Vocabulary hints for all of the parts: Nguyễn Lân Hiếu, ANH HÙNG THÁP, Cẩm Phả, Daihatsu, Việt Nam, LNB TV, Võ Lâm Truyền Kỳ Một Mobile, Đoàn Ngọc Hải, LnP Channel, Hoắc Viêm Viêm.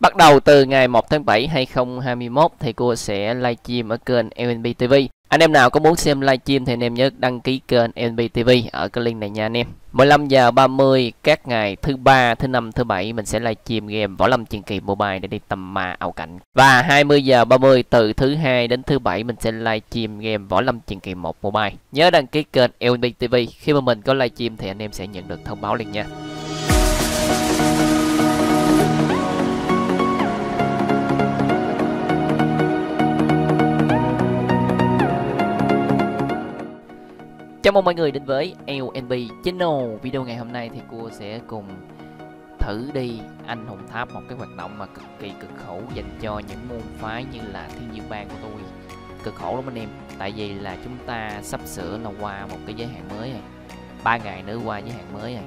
Bắt đầu từ ngày 1 tháng 7 2021 thì cô sẽ livestream ở kênh LNB TV. Anh em nào có muốn xem livestream thì anh em nhớ đăng ký kênh LnP Channel ở cái link này nha anh em. 15h30 các ngày thứ ba, thứ năm, thứ bảy mình sẽ livestream game Võ Lâm Truyền Kỳ Mobile để đi tầm ma ảo cảnh. Và 20h30 từ thứ hai đến thứ bảy mình sẽ livestream game Võ Lâm Truyền Kỳ 1 Mobile. Nhớ đăng ký kênh LnP Channel, khi mà mình có livestream thì anh em sẽ nhận được thông báo liền nha. Chào mừng mọi người đến với LnP Channel. Video ngày hôm nay thì cô sẽ cùng thử đi anh hùng tháp, một cái hoạt động mà cực kỳ cực khổ dành cho những môn phái như là Thiên Diệu Bang của tôi. Cực khổ lắm anh em, tại vì là chúng ta sắp sửa là qua một cái giới hạn mới này, 3 ngày nữa qua giới hạn mới này,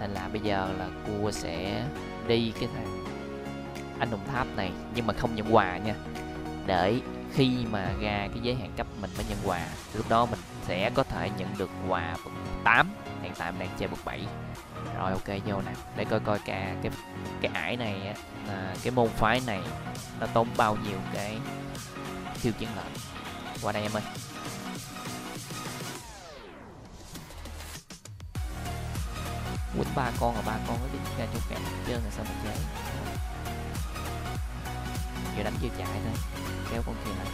nên là bây giờ là cô sẽ đi cái thằng anh hùng tháp này nhưng mà không nhận quà nha, để khi mà ra cái giới hạn cấp mình mới nhận quà, lúc đó mình sẽ có thể nhận được quà bậc 8. Hiện tại mình đang chơi bậc 7. Rồi ok vô nè, để coi coi cái ải này á, cái môn phái này nó tốn bao nhiêu cái siêu chiến lợi. Qua đây em ơi. Quýnh 3 con nó đi ra chỗ kẹt trơn là sao mình chơi. Vừa đánh vừa chạy thôi, kéo con kia lại.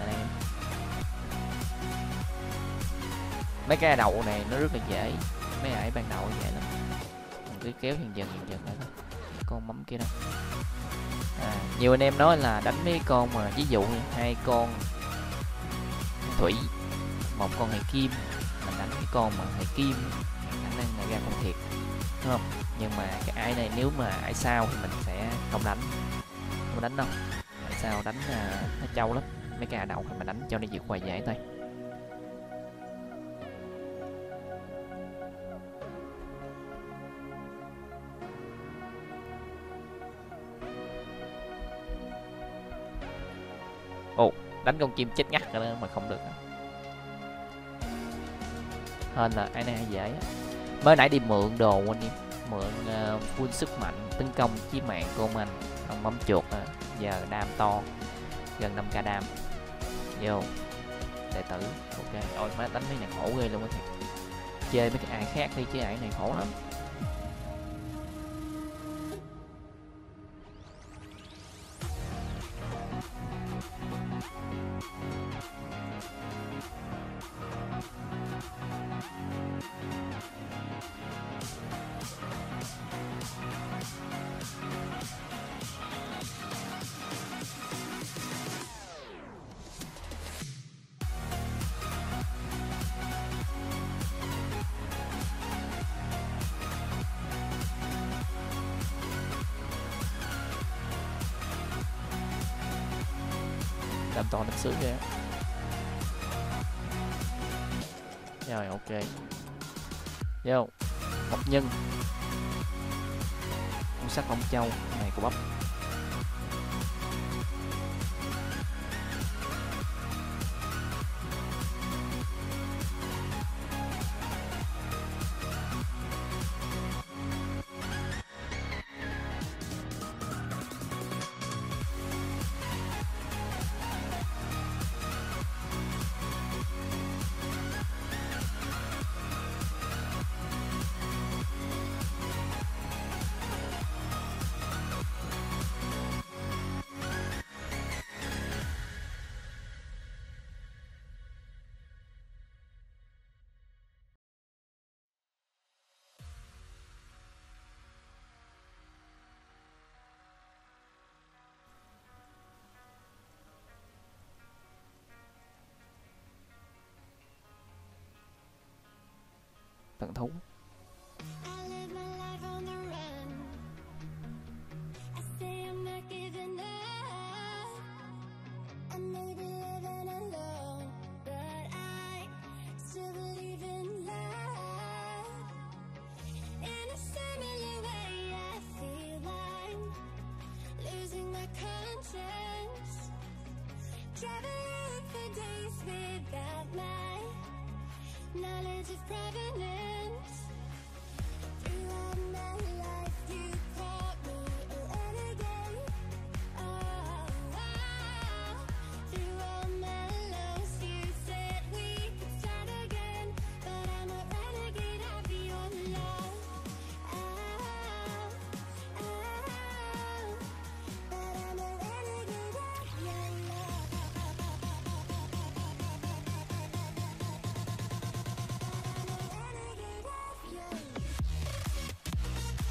Ở đây em. Mấy cái đậu này nó rất là dễ, mấy ải ban đầu dễ lắm, mình cứ kéo dần dần lại thôi. Con mắm kia đâu, nhiều anh em nói là đánh mấy con mà ví dụ như 2 con thủy, 1 con hệ kim, mình đánh cái con mà hệ kim khả năng là ra con thiệt, đúng không? Nhưng mà cái ải này nếu mà ải sao thì mình sẽ không đánh đâu, ải sao đánh nó trâu lắm. Mấy cái đậu thì mình đánh cho nó vượt qua dễ thôi. Ồ, đánh con chim chết ngắt rồi mà không được. Hên là ai này dễ. Mới nãy đi mượn đồ anh em, mượn full sức mạnh tấn công chí mạng của mình, ông bấm chuột giờ đam to, gần 5k đam. Vô. Đệ tử. Ok, ôi má đánh mấy này khổ ghê luôn á thiệt. Chơi mấy cái ai khác đi chứ ai này khổ lắm. Làm toàn lịch sử kìa. Rồi ok. Vô. Bọc nhân. Con sắt Long Châu này của bắp.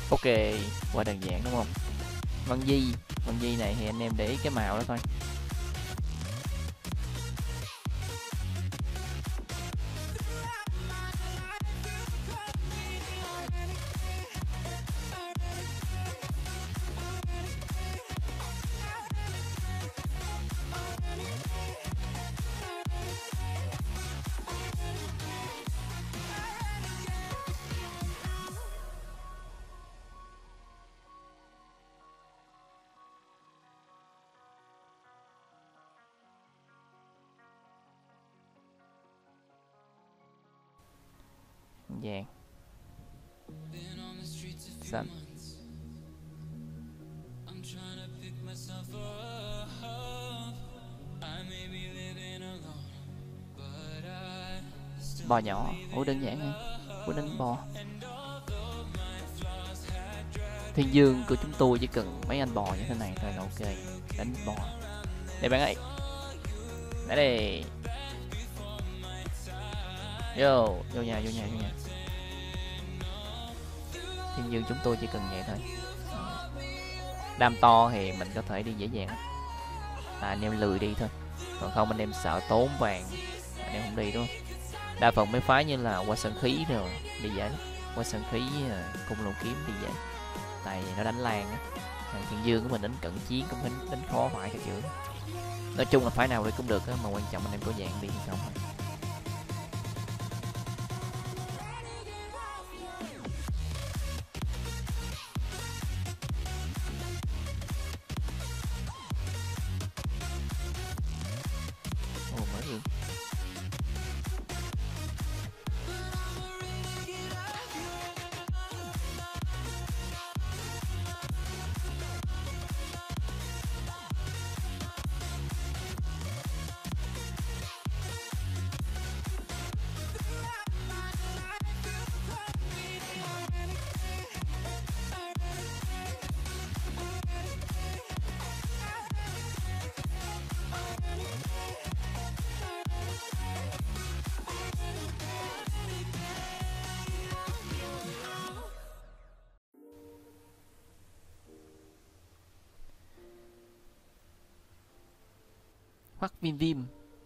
Ok, quá đơn giản đúng không? Vân Di này thì anh em để ý cái màu đó thôi. Vàng, xanh, bò nhỏ. Ủa đơn giản nha, của đánh bò Thiên Dương của chúng tôi chỉ cần mấy anh bò như thế này thôi là ok. Đánh bò để bạn ấy để đây. Vô nhà. Thiên Dương chúng tôi chỉ cần vậy thôi. Đam to thì mình có thể đi dễ dàng. Anh em lười đi thôi. Còn không anh em sợ tốn vàng, anh em không đi đúng không? Đa phần mấy phái như là qua sân khí rồi đi dễ. Qua sân khí cung lồng kiếm đi dễ. Tại vì nó đánh lan á. Thiên Dương của mình đánh cận chiến cũng đánh khó phải cái kiểu. Nói chung là phái nào đi cũng được á, mà quan trọng anh em có dạng đi hay không. Hoắc Viêm Viêm,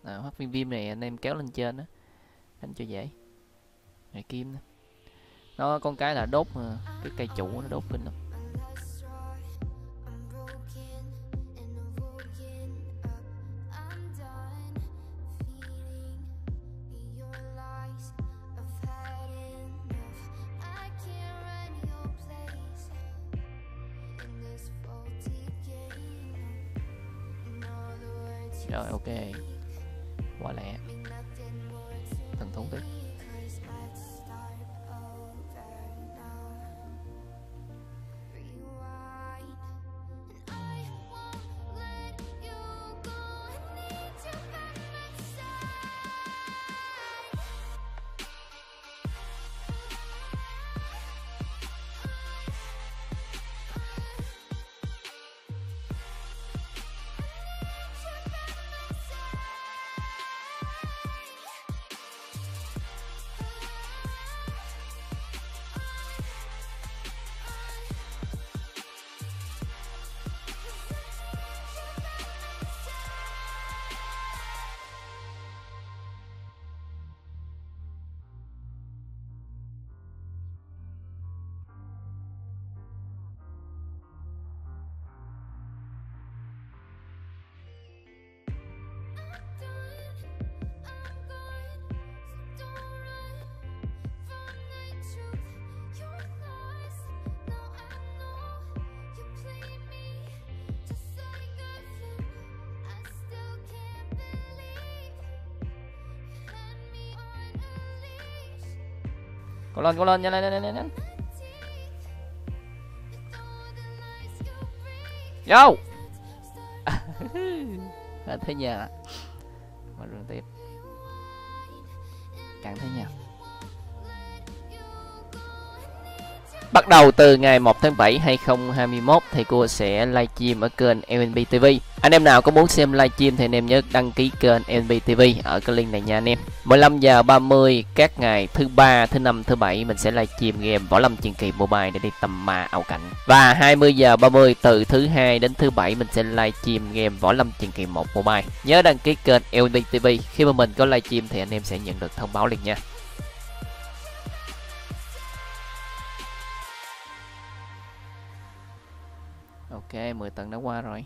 Hoắc Viêm Viêm này anh em kéo lên trên đó, anh cho dễ. Rồi kim đó. Nó con cái là đốt cái cây trụ nó đốt lên lắm. Rồi ok, quả lẹ thần thống tích. Cố lên, nhanh lên. Vô. Thế nhà. Mà đường tiếp. Càng thế nhà. Bắt đầu từ ngày 1 tháng 7 2021 thì cô sẽ livestream ở kênh LNB TV. Anh em nào có muốn xem livestream thì anh em nhớ đăng ký kênh LNB TV ở cái link này nha anh em. 15h30 các ngày thứ ba, thứ năm, thứ bảy mình sẽ livestream game Võ Lâm Truyền Kỳ Mobile để đi tầm ma ảo cảnh. Và 20h30 từ thứ hai đến thứ bảy mình sẽ livestream game Võ Lâm Truyền Kỳ 1 Mobile. Nhớ đăng ký kênh LNB TV, khi mà mình có livestream thì anh em sẽ nhận được thông báo liền nha. Ok, 10 tầng đã qua rồi.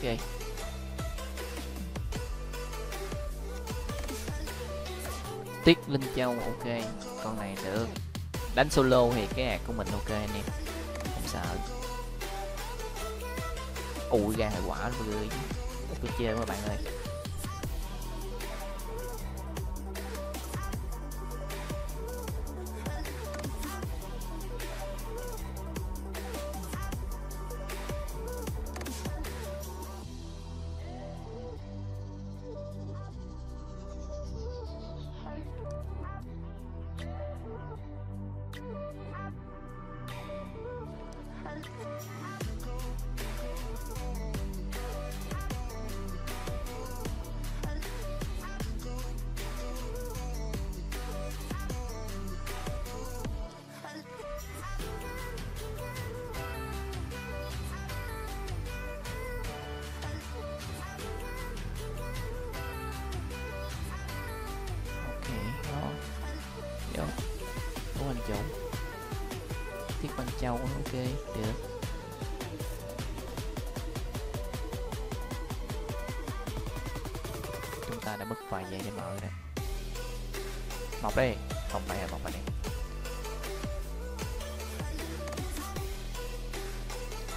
Okay. Tiết Linh Châu, ok, con này được. Đánh solo thì cái hạt của mình ok anh em, không sợ. Ui ra hiệu quả mọi người, tôi chơi các bạn ơi. Tiết Văn Châu, ok, được. Chúng ta đã mất vài giây để mở đây. Mọc đây, không phải là mọc vào đây.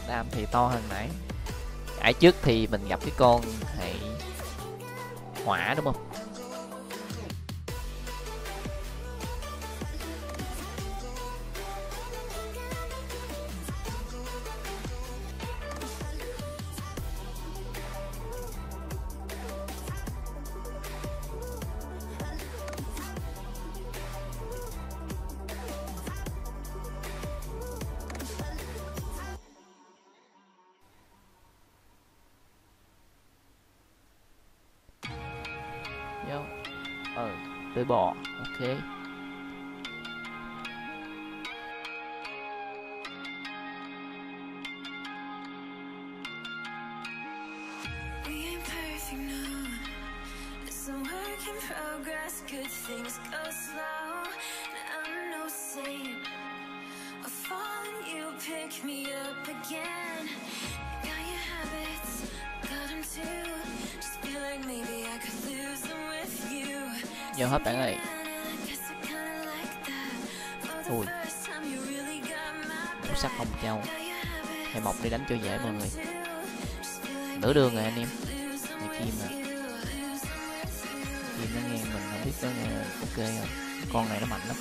Đam thì to hơn nãy. Ở trước thì mình gặp cái con hãy hỏa đúng không? Tới bò, ok. Vô hết bạn ơi. Ui, mũ sắt hồng châu. Hãy mọc đi đánh cho dễ mọi người. Nửa đường rồi anh em. Này kim nè. Kim nó nghe mình không biết nó nghe ok rồi. Con này nó mạnh lắm.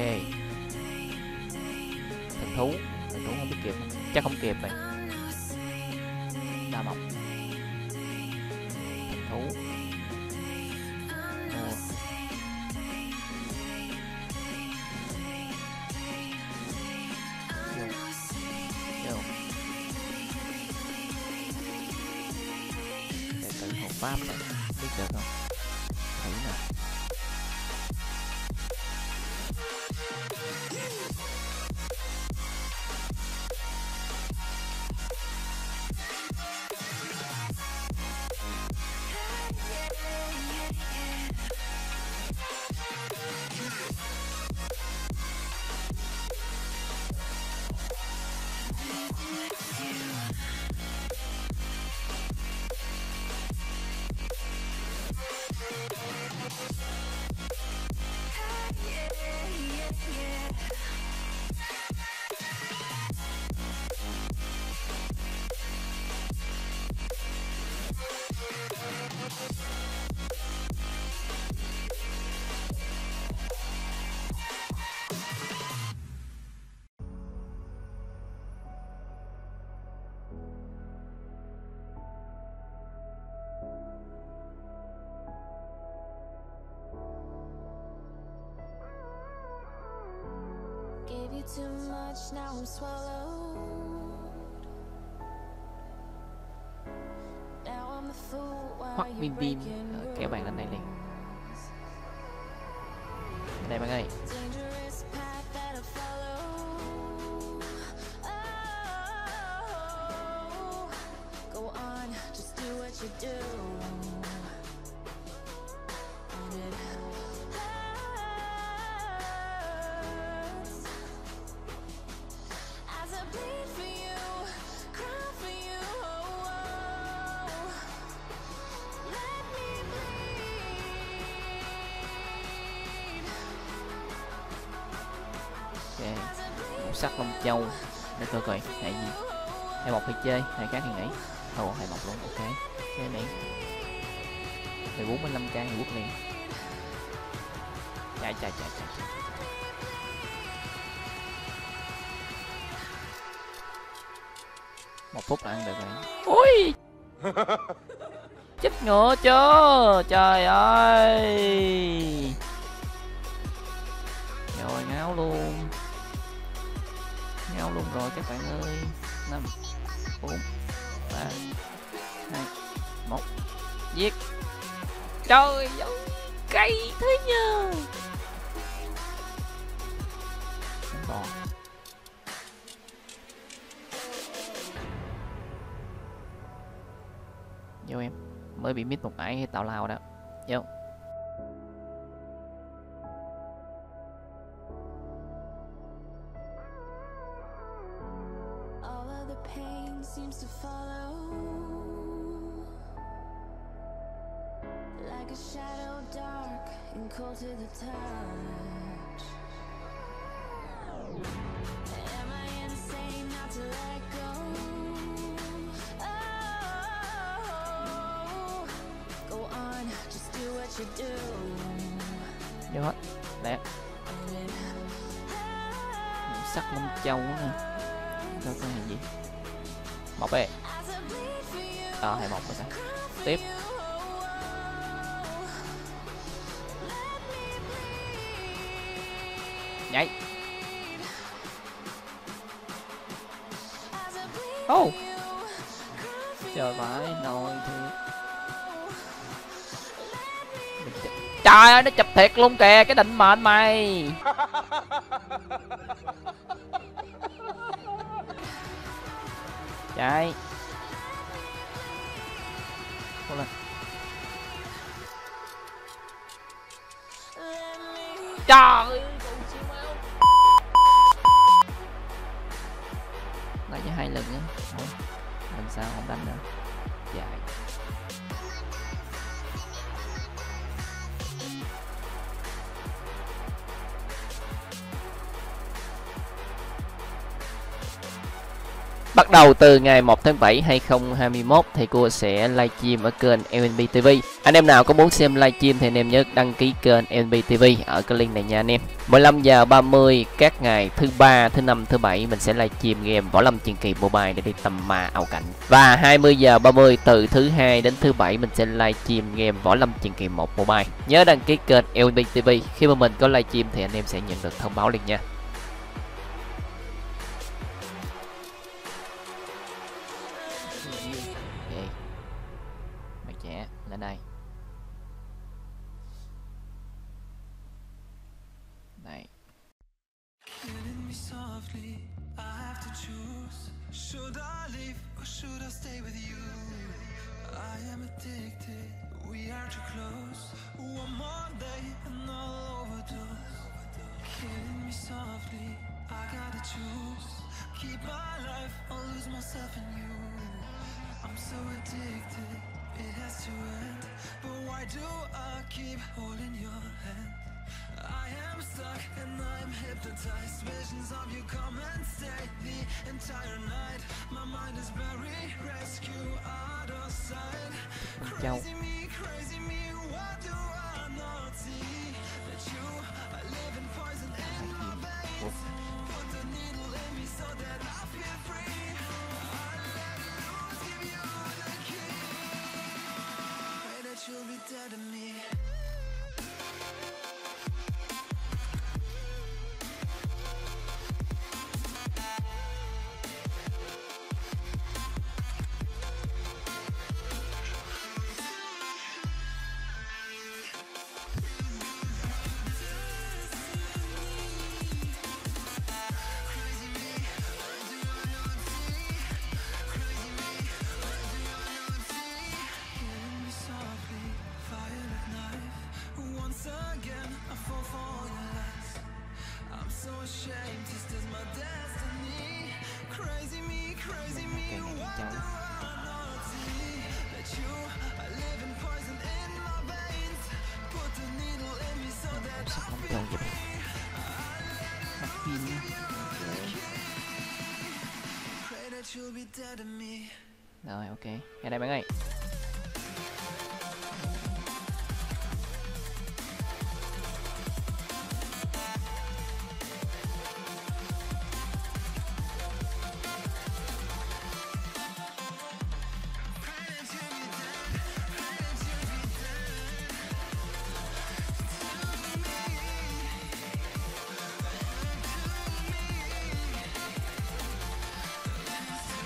Thần thú không biết kịp, chắc không kịp này. Đa mộc, thần thú. Để tự hộp pháp này, biết được không? Thử nè. Gave you too much, now I'm swallowed. Now I'm the fool while you're breaking rules. Kéo bạn lên này liền. Đây bạn ơi. Một sắc lông châu để coi coi này gì, hai một thì chơi, hai khác thì nghỉ, thôi hai một luôn, ok, chơi này, 45k thì quốc liền, chạy. Một phút là ăn được rồi, ui, chết ngựa chưa, trời ơi, rồi ngáo luôn. Nhau luôn rồi các bạn ơi. 5 4 3 2 1 giết. Trời ơi cây thế nhờ. Bò. Vô em, mới bị mít một ải hay tào lao đó. Vô. Seems to follow like a shadow, dark and cold to the touch. Am I insane not to let go? Oh, go on, just do what you do. Được hết, đẹp. Sắc lông châu nè. Đâu có gì? 1 đây. Ờ 21 rồi sao? Tiếp. Nhảy. Oh. Trời vãi nồi thiệt. Trời ơi nó chụp thiệt luôn kìa, cái định mệnh mày. Chạy cố lên. Trời lại cho 2 lần nữa. Ủa? Làm sao không đánh nữa. Chạy Bắt đầu từ ngày 1 tháng 7 2021 thì cua sẽ livestream ở kênh LNB TV. Anh em nào có muốn xem livestream thì anh em nhớ đăng ký kênh LNB TV ở cái link này nha anh em. 15h30 các ngày thứ ba, thứ năm, thứ bảy mình sẽ livestream game Võ Lâm Truyền Kỳ Mobile để đi tầm ma ảo cảnh. Và 20h30 từ thứ hai đến thứ bảy mình sẽ livestream game Võ Lâm Truyền Kỳ 1 Mobile. Nhớ đăng ký kênh LNB TV, khi mà mình có livestream thì anh em sẽ nhận được thông báo liền nha. Lên đây. Đây. It has to end, but why do I keep holding your hand? I am stuck and I'm hypnotized. Visions of you come and stay the entire night. My mind is buried, rescue out of sight. Crazy me, why do I not see that you are living poison in my veins? Put the needle in me so that I feel free. You'll be dead to me. Shame, this is my destiny. Crazy me, what do I not see? That you are living poison in my veins. Put a needle in me so that I feel free. I pray that you'll be dead to me. Rồi, ok, nghe đây bạn ơi.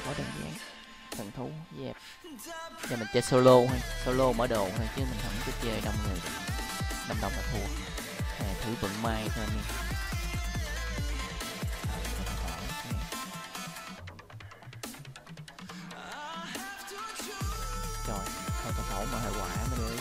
Đơn giản thần thú dẹp, yeah. Giờ mình chơi solo thôi, solo mở đồ thôi chứ mình không có chơi đông người, đông đồng là thua. Thử vận may thôi anh em. Trời, thôi tao khổ mà hệ quả mới được.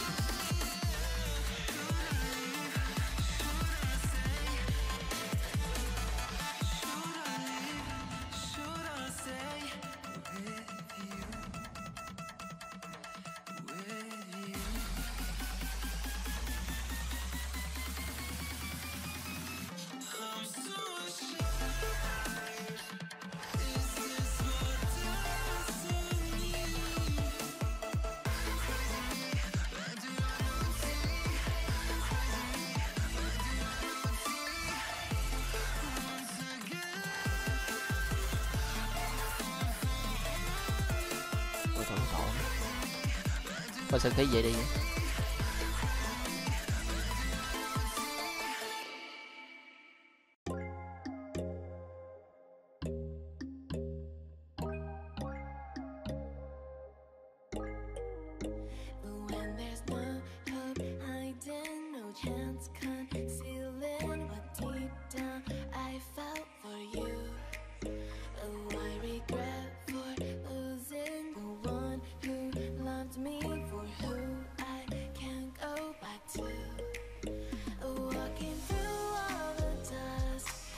Coi sao thấy vậy đi.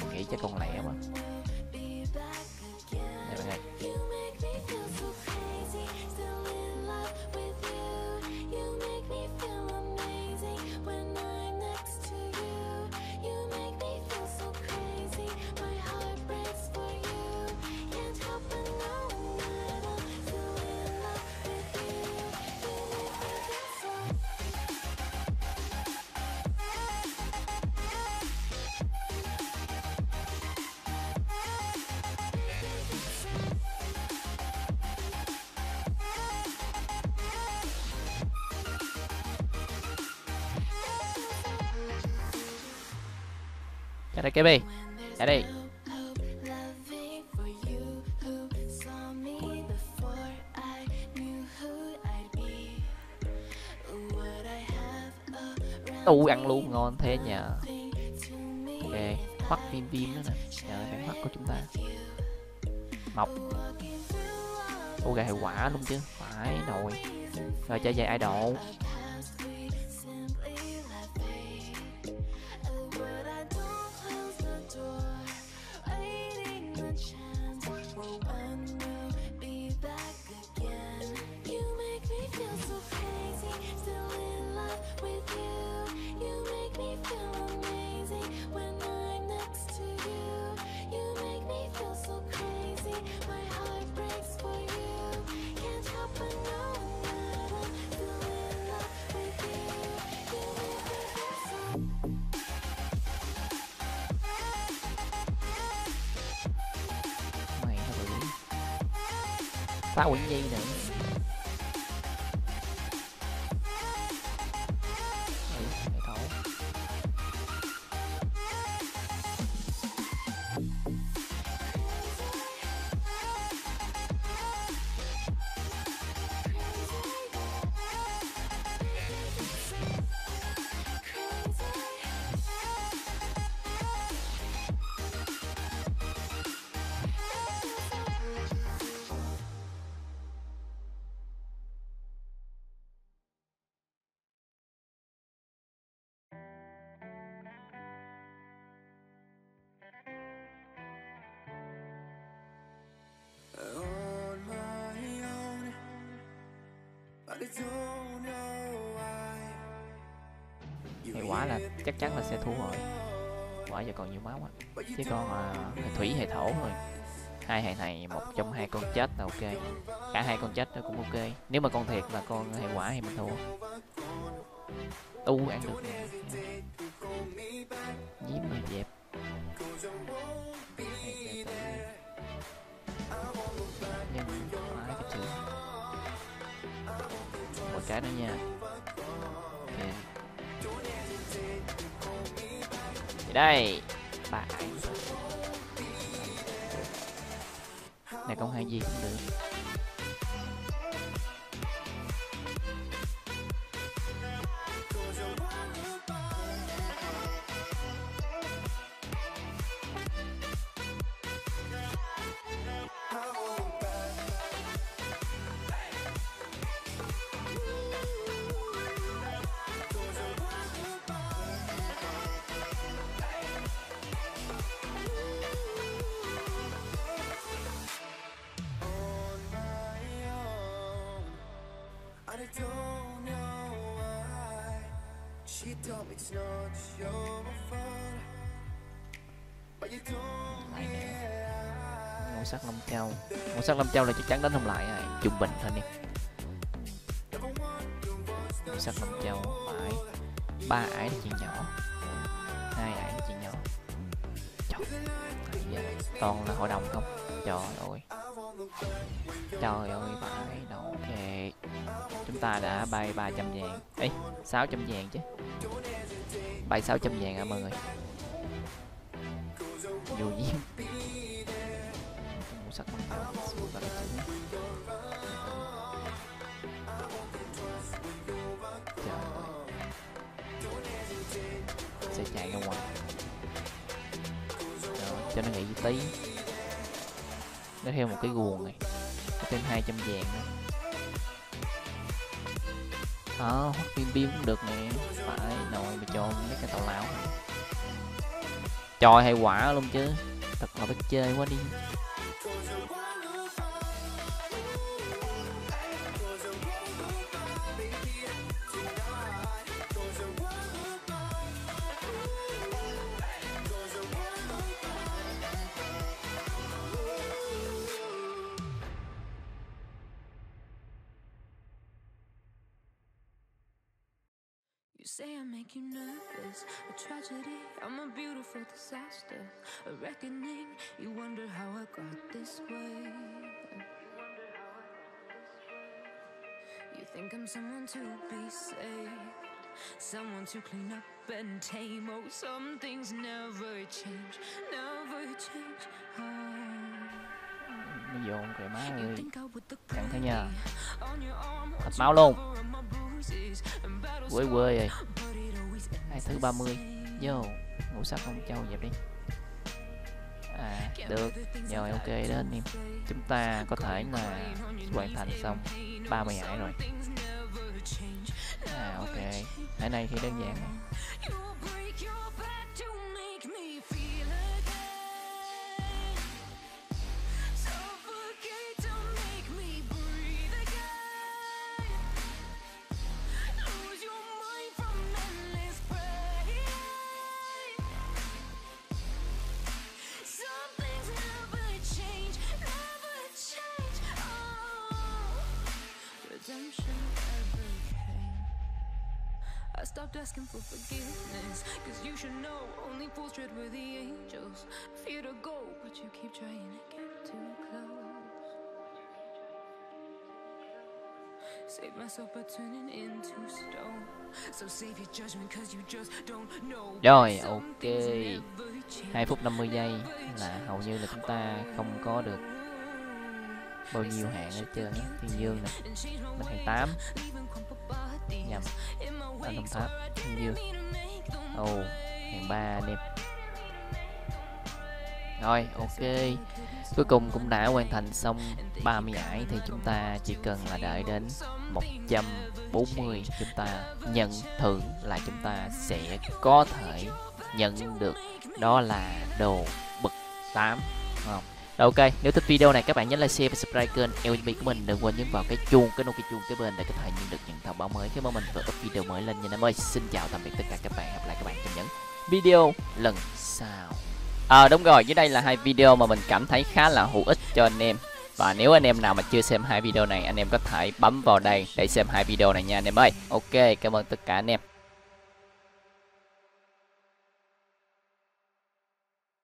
Mình nghĩ chắc con lẹ mà. Đây bạn ơi. Cái này KB. Cái đây. Tu ăn luôn ngon thế nhờ. Ok, mắt vim vim nữa nè. Nhờ cái mắt của chúng ta. Mọc. Ô gà hiệu quả luôn chứ. Phải rồi. Rồi chơi về idol. Phá Uẩn Nhi nữa. Hay quả là chắc chắn là sẽ thua rồi. Quả giờ còn nhiều máu á. Chứ con hệ thủy hệ thổ rồi. Hai hệ này một trong hai con chết là ok. Cả hai con chết nó cũng ok. Nếu mà con thiệt là con hệ quả thì mình thua. Tu ăn được nè. Giếm mà dẹp. Cái đó nha. Okay. Đây bạn này công hay gì cũng được. Ngũ sắc Lâm Châu. Ngũ sắc Lâm Châu là chắc chắn đánh không lại này. Trung bình thôi đi. Ngũ sắc Lâm Châu phải. 3 ải là chuyện nhỏ. 2 ải là chuyện nhỏ. Trời, toàn là hội đồng không. Trời ơi. Trời ơi phải đâu kệ. Chúng ta đã bay 300 vàng. Ê, 600 vàng chứ. Bay 600 vàng à mọi người. Vô nhiên. Ngũ sắc Lâm Châu xuống và cái chữ. Trời ơi. Sẽ chạy ra ngoài. Rồi, cho nó nghỉ tí. Nó theo một cái guồng này. Có thêm 200 vàng nữa. Ờ, hoặc pin pin cũng được nè. Phải nồi mà cho mấy cái tàu lão. Trời hay quả luôn chứ. Thật là biết chơi quá đi. Say I make you nervous, a tragedy, I'm a beautiful disaster, a reckoning, you wonder how I got this way. You think I'm someone to be saved, someone to clean up and tame. Oh, some things never change, never change. Bây giờ không kệ má ơi, chẳng thấy nhờ thật máu luôn. Quê quê rồi. 2 thứ 30. Vô ngủ sắc không trâu dẹp đi. À được rồi, ok đó anh em, chúng ta có thể là hoàn thành xong 30 ải rồi. À ok, ải này thì đơn giản. I stopped asking for forgiveness, cause you should know only fools tread with the angels. Fear to go, but you keep trying to get too close. Save myself by turning into stone, so save your judgment cause you just don't know. Rồi ok, 2 phút 50 giây là hầu như là chúng ta không có được bao nhiêu hạng hết trơn. Thiên dương nè, mình hạng 8 nhầm, anh Đồng Tháp, Thiên dương. Ồ, hạng 3 anh em. Rồi, ok, cuối cùng cũng đã hoàn thành xong 30 ải, thì chúng ta chỉ cần là đợi đến 140 chúng ta nhận thưởng là chúng ta sẽ có thể nhận được đó là đồ bậc 8 không? Rồi ok, nếu thích video này các bạn nhấn like, share và subscribe kênh LNB của mình. Đừng quên nhấn vào cái chuông, cái nút cái chuông kế bên để có thể nhận được những thông báo mới khi mà mình vừa up video mới lên nha em ơi. Xin chào tạm biệt tất cả các bạn, hẹn gặp lại các bạn trong những video lần sau. Đúng rồi, dưới đây là 2 video mà mình cảm thấy khá là hữu ích cho anh em. Và nếu anh em nào mà chưa xem 2 video này, anh em có thể bấm vào đây để xem 2 video này nha anh em ơi. Ok, cảm ơn tất cả anh em.